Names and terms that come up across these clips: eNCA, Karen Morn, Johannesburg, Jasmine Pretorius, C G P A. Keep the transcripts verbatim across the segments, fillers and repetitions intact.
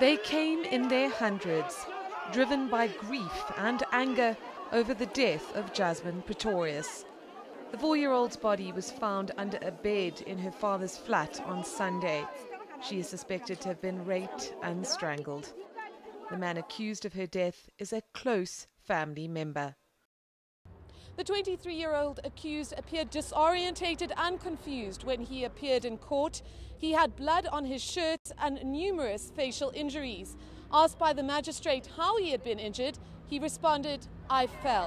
They came in their hundreds, driven by grief and anger over the death of Jasmine Pretorius. The four-year-old's body was found under a bed in her father's flat on Sunday. She is suspected to have been raped and strangled. The man accused of her death is a close family member. The twenty-three-year-old accused appeared disorientated and confused when he appeared in court. He had blood on his shirt and numerous facial injuries. Asked by the magistrate how he had been injured, he responded, "I fell."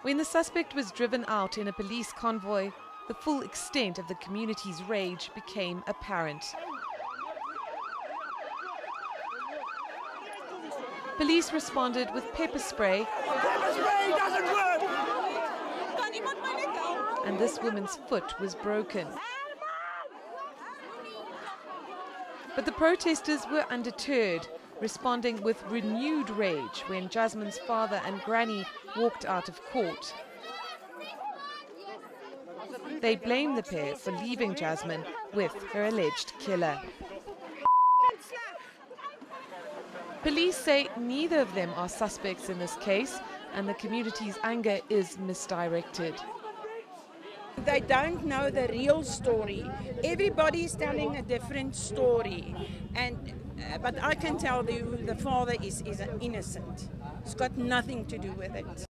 When the suspect was driven out in a police convoy, the full extent of the community's rage became apparent. Police responded with pepper spray, pepper spray doesn't work. And this woman's foot was broken. But the protesters were undeterred, responding with renewed rage when Jasmine's father and granny walked out of court. They blamed the pair for leaving Jasmine with her alleged killer. Police say neither of them are suspects in this case, and the community's anger is misdirected. They don't know the real story. Everybody is telling a different story, and uh, but I can tell you the father is, is innocent. It's got nothing to do with it.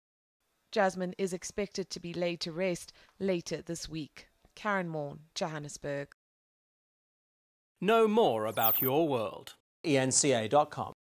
Jasmine is expected to be laid to rest later this week. Karen Morn, Johannesburg. Know more about your world. E N C A dot com